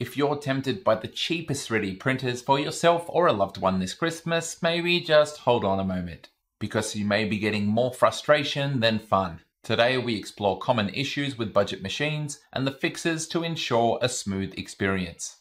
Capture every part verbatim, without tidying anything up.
If you're tempted by the cheapest three D printers for yourself or a loved one this Christmas, maybe just hold on a moment, because you may be getting more frustration than fun. Today we explore common issues with budget machines and the fixes to ensure a smooth experience.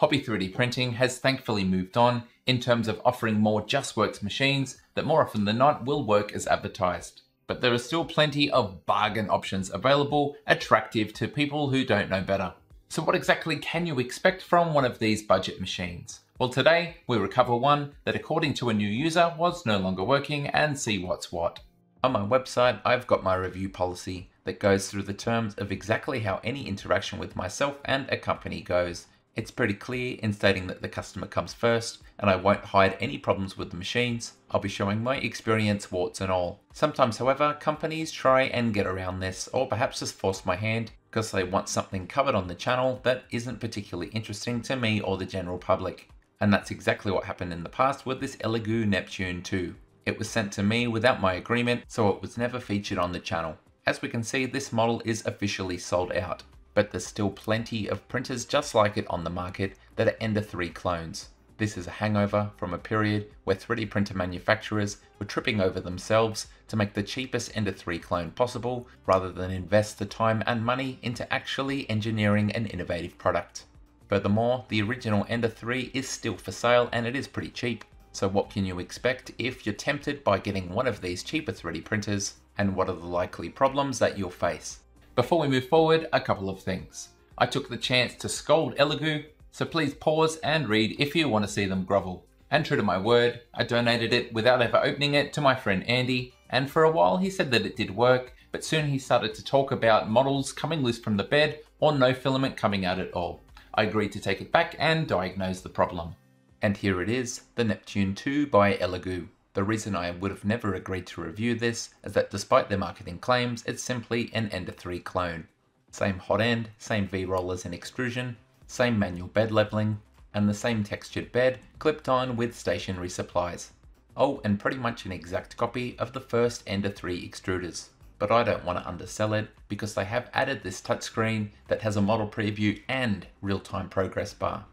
Hobby three D printing has thankfully moved on in terms of offering more JustWorks machines that more often than not will work as advertised. But there are still plenty of bargain options available, attractive to people who don't know better. So what exactly can you expect from one of these budget machines? Well, today we recover one that, according to a new user, was no longer working and see what's what. On my website, I've got my review policy that goes through the terms of exactly how any interaction with myself and a company goes. It's pretty clear in stating that the customer comes first, and I won't hide any problems with the machines. I'll be showing my experience, warts and all. Sometimes, however, companies try and get around this, or perhaps just force my hand because they want something covered on the channel that isn't particularly interesting to me or the general public. And that's exactly what happened in the past with this Elegoo Neptune two. It was sent to me without my agreement, so it was never featured on the channel. As we can see, this model is officially sold out. But there's still plenty of printers just like it on the market that are Ender three clones. This is a hangover from a period where three D printer manufacturers were tripping over themselves to make the cheapest Ender three clone possible, rather than invest the time and money into actually engineering an innovative product. Furthermore, the original Ender three is still for sale and it is pretty cheap. So what can you expect if you're tempted by getting one of these cheaper three D printers, and what are the likely problems that you'll face? Before we move forward, a couple of things. I took the chance to scold Elegoo, so please pause and read if you want to see them grovel. And true to my word, I donated it without ever opening it to my friend Andy, and for a while he said that it did work, but soon he started to talk about models coming loose from the bed or no filament coming out at all. I agreed to take it back and diagnose the problem. And here it is, the Neptune two by Elegoo. The reason I would have never agreed to review this is that despite their marketing claims, it's simply an Ender three clone. Same hot end, same V-rollers and extrusion, same manual bed leveling, and the same textured bed clipped on with stationary supplies. Oh, and pretty much an exact copy of the first Ender three extruders. But I don't want to undersell it because they have added this touchscreen that has a model preview and real-time progress bar.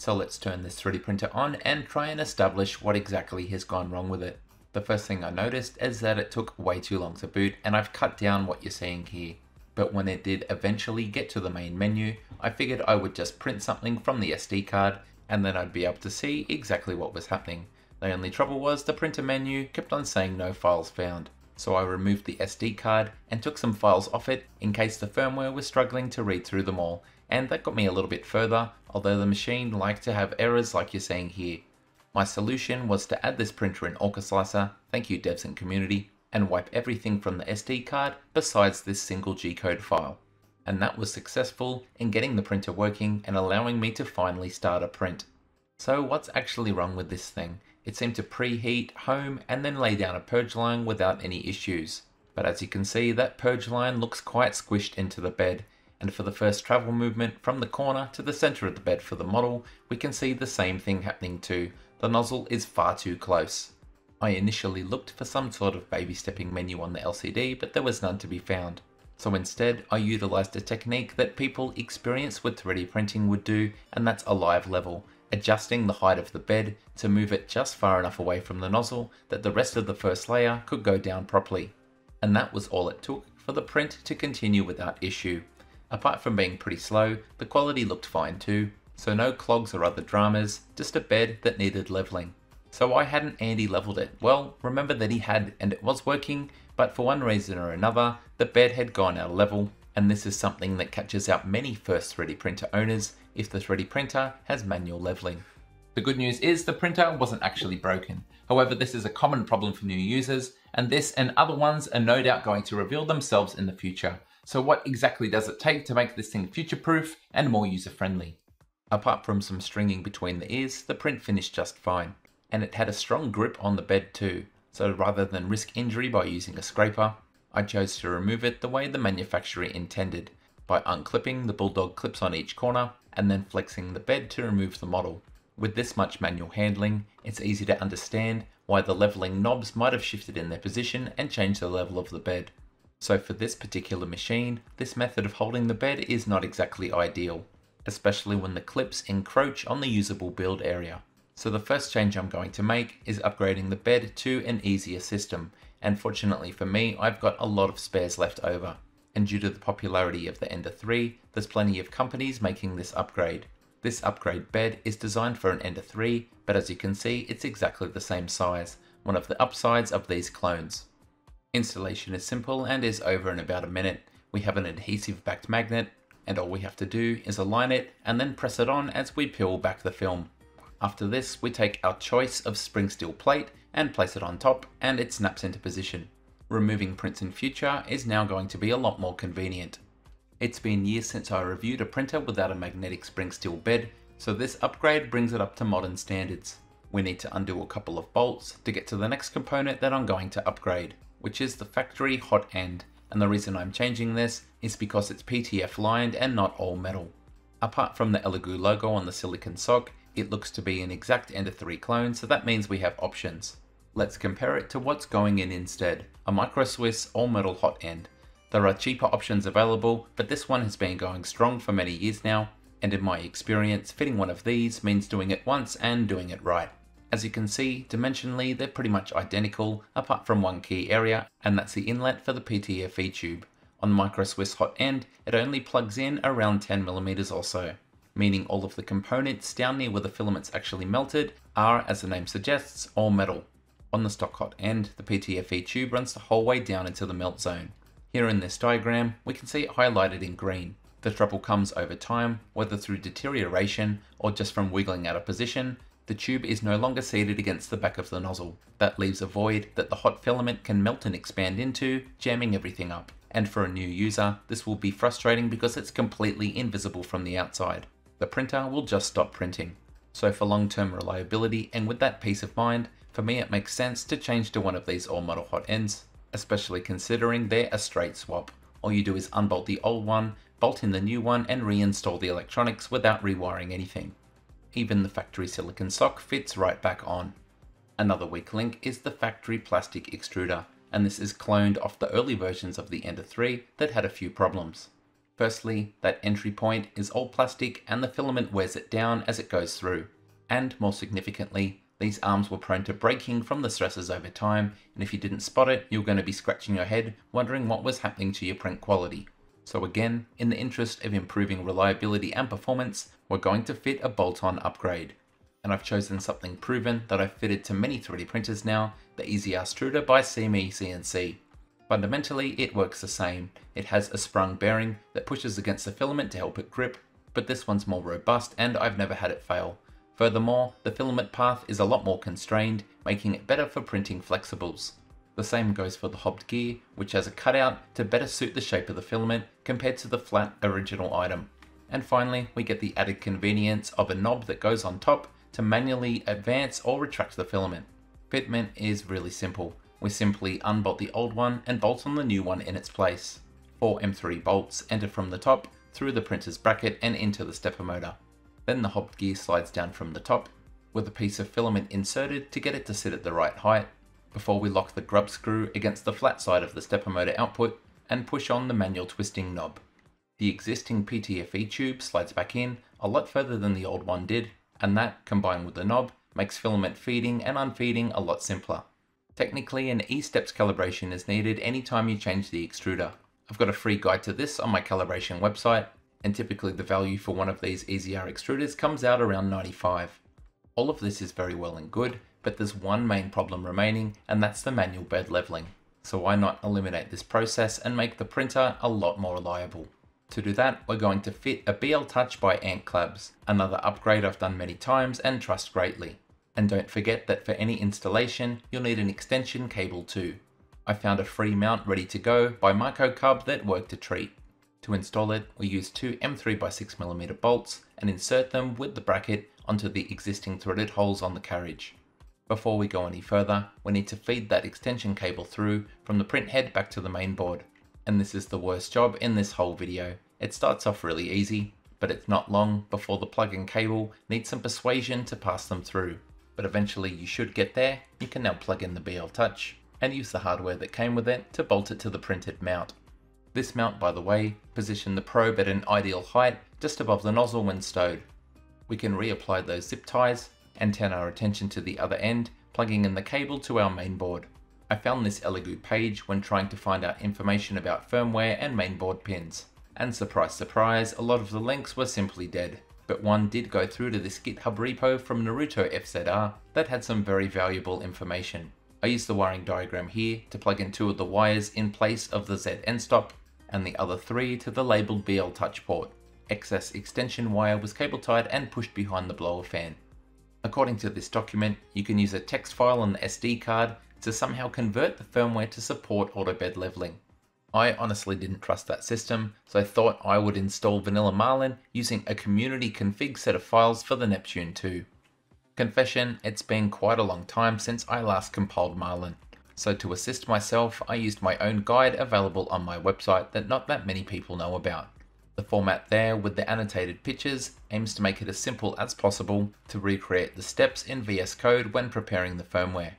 So let's turn this three D printer on and try and establish what exactly has gone wrong with it. The first thing I noticed is that it took way too long to boot, and I've cut down what you're seeing here. But when it did eventually get to the main menu, I figured I would just print something from the S D card and then I'd be able to see exactly what was happening. The only trouble was the printer menu kept on saying no files found. So I removed the S D card and took some files off it in case the firmware was struggling to read through them all. And that got me a little bit further, although the machine liked to have errors like you're seeing here. My solution was to add this printer in OrcaSlicer, thank you devs and community, and wipe everything from the S D card besides this single G-code file. And that was successful in getting the printer working and allowing me to finally start a print. So what's actually wrong with this thing? It seemed to preheat, home, and then lay down a purge line without any issues. But as you can see, that purge line looks quite squished into the bed. And for the first travel movement from the corner to the center of the bed for the model, we can see the same thing happening too. The nozzle is far too close. I initially looked for some sort of baby stepping menu on the L C D, but there was none to be found. So instead, I utilized a technique that people experienced with three D printing would do, and that's a live level, adjusting the height of the bed to move it just far enough away from the nozzle that the rest of the first layer could go down properly. And that was all it took for the print to continue without issue. Apart from being pretty slow, the quality looked fine too, so no clogs or other dramas, just a bed that needed leveling. So why hadn't Andy leveled it? Well, remember that he had, and it was working, but for one reason or another, the bed had gone out of level, and this is something that catches out many first three D printer owners if the three D printer has manual leveling. The good news is the printer wasn't actually broken. However, this is a common problem for new users, and this and other ones are no doubt going to reveal themselves in the future. So what exactly does it take to make this thing future-proof and more user-friendly? Apart from some stringing between the ears, the print finished just fine. And it had a strong grip on the bed too, so rather than risk injury by using a scraper, I chose to remove it the way the manufacturer intended, by unclipping the bulldog clips on each corner and then flexing the bed to remove the model. With this much manual handling, it's easy to understand why the leveling knobs might have shifted in their position and changed the level of the bed. So for this particular machine, this method of holding the bed is not exactly ideal, especially when the clips encroach on the usable build area. So the first change I'm going to make is upgrading the bed to an easier system, and fortunately for me, I've got a lot of spares left over. And due to the popularity of the Ender three, there's plenty of companies making this upgrade. This upgrade bed is designed for an Ender three, but as you can see, it's exactly the same size, one of the upsides of these clones. Installation is simple and is over in about a minute. We have an adhesive backed magnet, and all we have to do is align it and then press it on as we peel back the film. After this, we take our choice of spring steel plate and place it on top, and it snaps into position. Removing prints in future is now going to be a lot more convenient. It's been years since I reviewed a printer without a magnetic spring steel bed, so this upgrade brings it up to modern standards. We need to undo a couple of bolts to get to the next component that I'm going to upgrade, which is the factory hot end, and the reason I'm changing this is because it's P T F lined and not all metal. Apart from the Elegoo logo on the silicon sock, it looks to be an exact Ender three clone, so that means we have options. Let's compare it to what's going in instead, a Micro Swiss all metal hot end. There are cheaper options available, but this one has been going strong for many years now, and in my experience, fitting one of these means doing it once and doing it right. As you can see, dimensionally they're pretty much identical, apart from one key area, and that's the inlet for the P T F E tube. On Micro Swiss hot end, it only plugs in around ten millimeters or so, meaning all of the components down near where the filaments actually melted are, as the name suggests, all metal. On the stock hot end, the P T F E tube runs the whole way down into the melt zone. Here in this diagram, we can see it highlighted in green. The trouble comes over time, whether through deterioration or just from wiggling out of position. The tube is no longer seated against the back of the nozzle. That leaves a void that the hot filament can melt and expand into, jamming everything up. And for a new user, this will be frustrating because it's completely invisible from the outside. The printer will just stop printing. So for long-term reliability and with that peace of mind, for me it makes sense to change to one of these all-metal hot ends, especially considering they're a straight swap. All you do is unbolt the old one, bolt in the new one, and reinstall the electronics without rewiring anything. Even the factory silicon sock fits right back on. Another weak link is the factory plastic extruder, and this is cloned off the early versions of the Ender three that had a few problems. Firstly, that entry point is all plastic and the filament wears it down as it goes through. And more significantly, these arms were prone to breaking from the stresses over time, and if you didn't spot it, you're going to be scratching your head wondering what was happening to your print quality. So again, in the interest of improving reliability and performance, we're going to fit a bolt-on upgrade. And I've chosen something proven that I've fitted to many three D printers now, the EZRstruder by SeeMeCNC. Fundamentally, it works the same. It has a sprung bearing that pushes against the filament to help it grip, but this one's more robust and I've never had it fail. Furthermore, the filament path is a lot more constrained, making it better for printing flexibles. The same goes for the hobbed gear, which has a cutout to better suit the shape of the filament compared to the flat original item. And finally, we get the added convenience of a knob that goes on top to manually advance or retract the filament. Fitment is really simple. We simply unbolt the old one and bolt on the new one in its place. Four M three bolts enter from the top, through the printer's bracket and into the stepper motor. Then the hobbed gear slides down from the top, with a piece of filament inserted to get it to sit at the right height, before we lock the grub screw against the flat side of the stepper motor output and push on the manual twisting knob. The existing P T F E tube slides back in a lot further than the old one did, and that, combined with the knob, makes filament feeding and unfeeding a lot simpler. Technically, an E-steps calibration is needed anytime you change the extruder. I've got a free guide to this on my calibration website, and typically the value for one of these E Z R extruders comes out around ninety-five. All of this is very well and good, but there's one main problem remaining, and that's the manual bed leveling. So why not eliminate this process and make the printer a lot more reliable? To do that, we're going to fit a B L Touch by Ant Clabs, another upgrade I've done many times and trust greatly. And don't forget that for any installation, you'll need an extension cable too. I found a free mount ready to go by Marco Cub that worked a treat. To install it, we use two M three by six millimeter bolts and insert them with the bracket onto the existing threaded holes on the carriage. Before we go any further, we need to feed that extension cable through from the print head back to the main board. And this is the worst job in this whole video. It starts off really easy. but it's not long before the plug and cable needs some persuasion to pass them through. But eventually you should get there. You can now plug in the B L Touch and use the hardware that came with it to bolt it to the printed mount. This mount, by the way, positioned the probe at an ideal height just above the nozzle when stowed. We can reapply those zip ties and turn our attention to the other end, plugging in the cable to our mainboard. I found this Elegoo page when trying to find out information about firmware and mainboard pins. And surprise surprise, a lot of the links were simply dead. But one did go through to this GitHub repo from NarutoFZR that had some very valuable information. I used the wiring diagram here to plug in two of the wires in place of the Z end stop and the other three to the labeled B L Touch port. Excess extension wire was cable tied and pushed behind the blower fan. According to this document, you can use a text file on the S D card to somehow convert the firmware to support auto-bed leveling. I honestly didn't trust that system, so I thought I would install vanilla Marlin using a community config set of files for the Neptune two. Confession, it's been quite a long time since I last compiled Marlin, so to assist myself I used my own guide available on my website that not that many people know about. The format there with the annotated pictures aims to make it as simple as possible to recreate the steps in V S Code when preparing the firmware.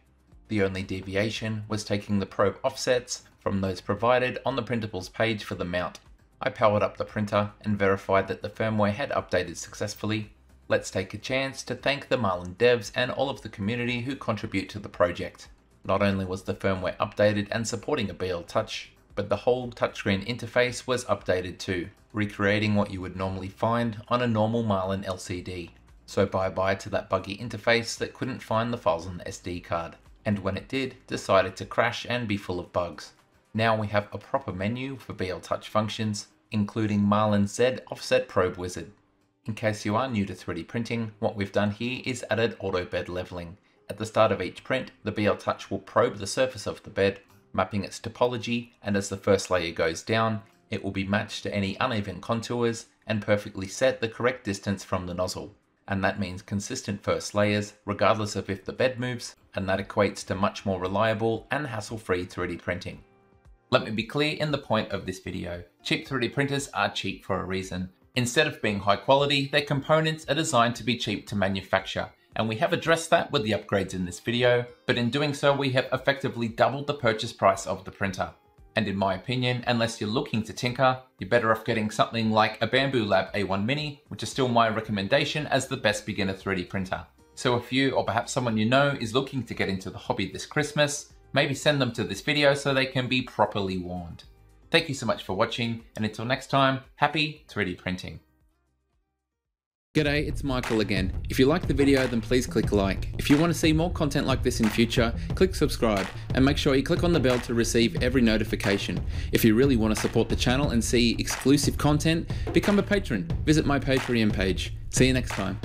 The only deviation was taking the probe offsets from those provided on the Printables page for the mount. I powered up the printer and verified that the firmware had updated successfully. Let's take a chance to thank the Marlin devs and all of the community who contribute to the project. Not only was the firmware updated and supporting a B L Touch, but the whole touchscreen interface was updated too, recreating what you would normally find on a normal Marlin L C D. So bye bye to that buggy interface that couldn't find the files on the S D card, and when it did, decided to crash and be full of bugs. Now we have a proper menu for B L Touch functions, including Marlin Z Offset Probe Wizard. In case you are new to three D printing, what we've done here is added auto bed leveling. At the start of each print, the B L Touch will probe the surface of the bed, mapping its topology, and as the first layer goes down, it will be matched to any uneven contours and perfectly set the correct distance from the nozzle. And that means consistent first layers, regardless of if the bed moves, and that equates to much more reliable and hassle-free three D printing. Let me be clear in the point of this video. Cheap three D printers are cheap for a reason. Instead of being high quality, their components are designed to be cheap to manufacture, and we have addressed that with the upgrades in this video, but in doing so we have effectively doubled the purchase price of the printer. And in my opinion, unless you're looking to tinker, you're better off getting something like a Bambu Lab A one Mini, which is still my recommendation as the best beginner three D printer. So if you, or perhaps someone you know, is looking to get into the hobby this Christmas, maybe send them to this video so they can be properly warned. Thank you so much for watching, and until next time, happy three D printing. G'day, it's Michael again. If you like the video, then please click like. If you want to see more content like this in future, click subscribe and make sure you click on the bell to receive every notification. If you really want to support the channel and see exclusive content, become a patron. Visit my Patreon page. See you next time.